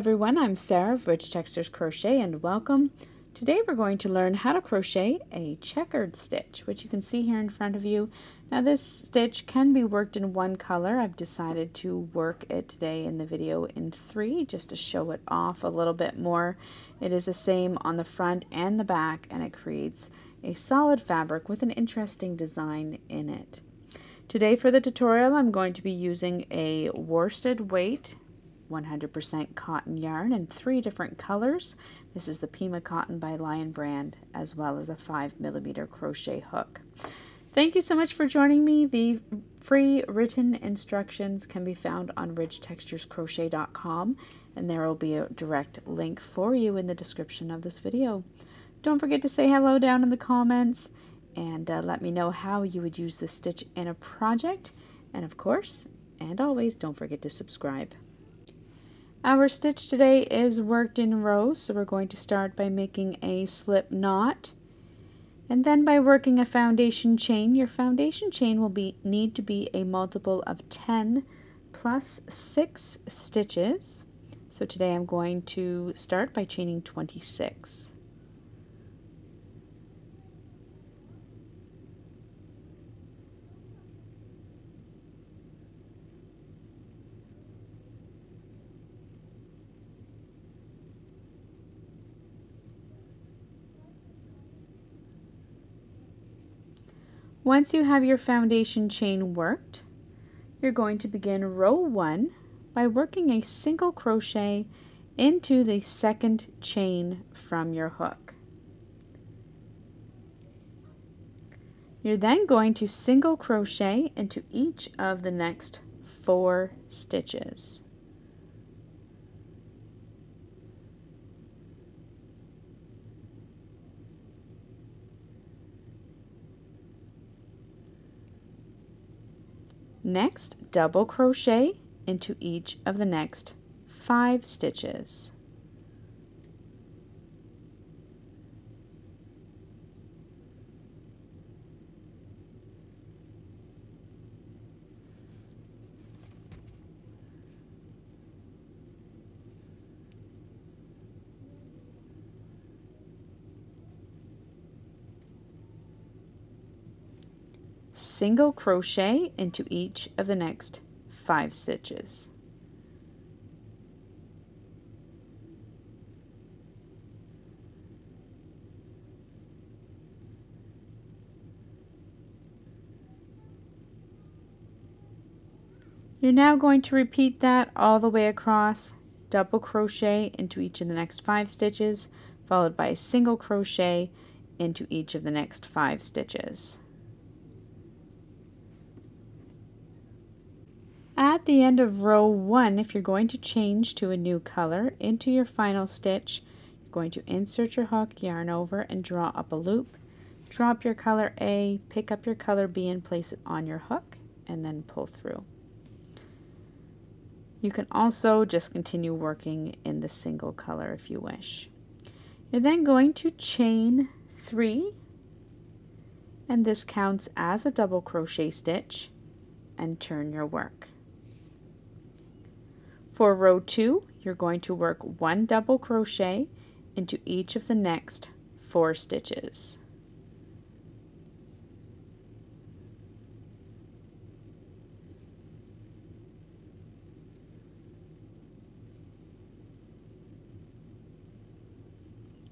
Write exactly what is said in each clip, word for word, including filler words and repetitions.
everyone, I'm Sarah of Rich Textures Crochet and welcome. Today we're going to learn how to crochet a checkered stitch, which you can see here in front of you. Now this stitch can be worked in one color. I've decided to work it today in the video in three just to show it off a little bit more. It is the same on the front and the back, and it creates a solid fabric with an interesting design in it. Today for the tutorial I'm going to be using a worsted weight one hundred percent cotton yarn in three different colors. This is the Pima Cotton by Lion Brand, as well as a five millimeter crochet hook. Thank you so much for joining me. The free written instructions can be found on rich textures crochet dot com, and there will be a direct link for you in the description of this video. Don't forget to say hello down in the comments, and uh, let me know how you would use this stitch in a project. And of course, and always, don't forget to subscribe. Our stitch today is worked in rows, so we're going to start by making a slip knot and then by working a foundation chain. Your foundation chain will be need to be a multiple of ten plus six stitches. So today I'm going to start by chaining twenty-six. Once you have your foundation chain worked, you're going to begin row one by working a single crochet into the second chain from your hook. You're then going to single crochet into each of the next four stitches. Next, double crochet into each of the next five stitches. Single crochet into each of the next five stitches. You're now going to repeat that all the way across. Double crochet into each of the next five stitches, followed by a single crochet into each of the next five stitches. At the end of row one, if you're going to change to a new color into your final stitch, you're going to insert your hook, yarn over, and draw up a loop. Drop your color A, pick up your color B and place it on your hook, and then pull through. You can also just continue working in the single color if you wish. You're then going to chain three, and this counts as a double crochet stitch, and turn your work. For row two, you're going to work one double crochet into each of the next four stitches.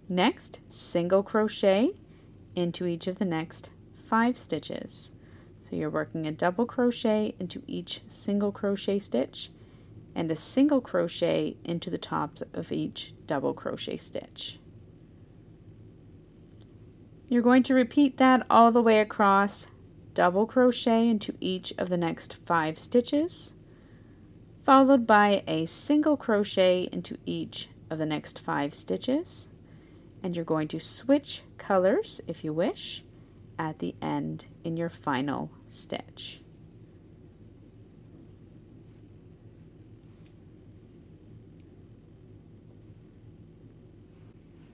Next, single crochet into each of the next five stitches. So you're working a double crochet into each single crochet stitch, and a single crochet into the tops of each double crochet stitch. You're going to repeat that all the way across, double crochet into each of the next five stitches, followed by a single crochet into each of the next five stitches, and you're going to switch colors if you wish at the end in your final stitch.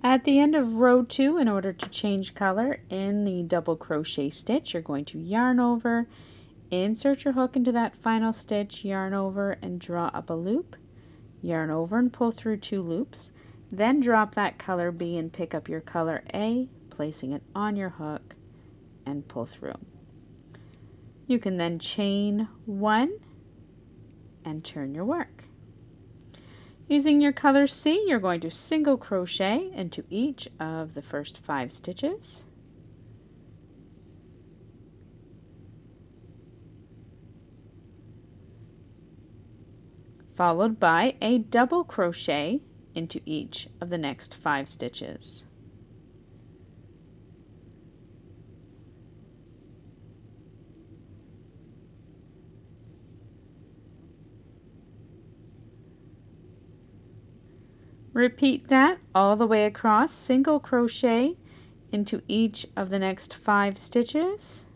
At the end of row two, in order to change color in the double crochet stitch, you're going to yarn over, insert your hook into that final stitch, yarn over, and draw up a loop. yarn over and pull through two loops, then drop that color B and pick up your color A, placing it on your hook and pull through. You can then chain one and turn your work. Using your color C, you're going to single crochet into each of the first five stitches. Followed by a double crochet into each of the next five stitches. Repeat that all the way across, single crochet into each of the next five stitches.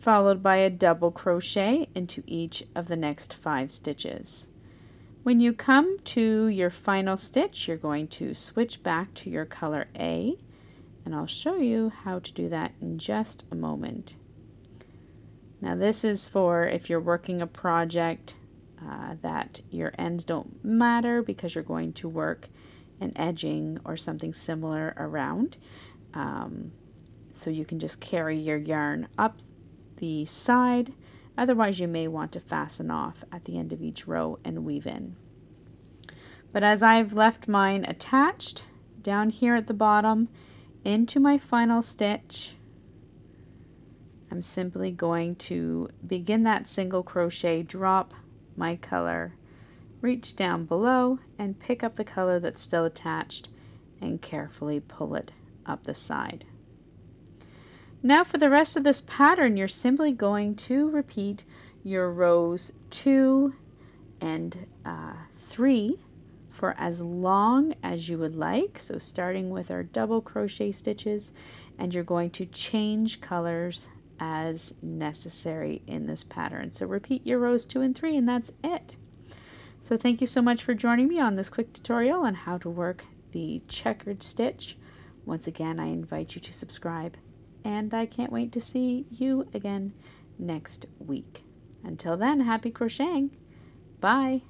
Followed by a double crochet into each of the next five stitches. When you come to your final stitch, you're going to switch back to your color A, and I'll show you how to do that in just a moment. Now this is for if you're working a project uh, that your ends don't matter because you're going to work an edging or something similar around. Um, so you can just carry your yarn up the side. Otherwise you may want to fasten off at the end of each row and weave in. But as I've left mine attached down here at the bottom into my final stitch, I'm simply going to begin that single crochet, drop my color, reach down below and pick up the color that's still attached and carefully pull it up the side. Now for the rest of this pattern, you're simply going to repeat your rows two and uh, three for as long as you would like. So starting with our double crochet stitches, and you're going to change colors as necessary in this pattern. So repeat your rows two and three, and that's it. So thank you so much for joining me on this quick tutorial on how to work the checkered stitch. Once again, I invite you to subscribe, and I can't wait to see you again next week. Until then, happy crocheting. Bye.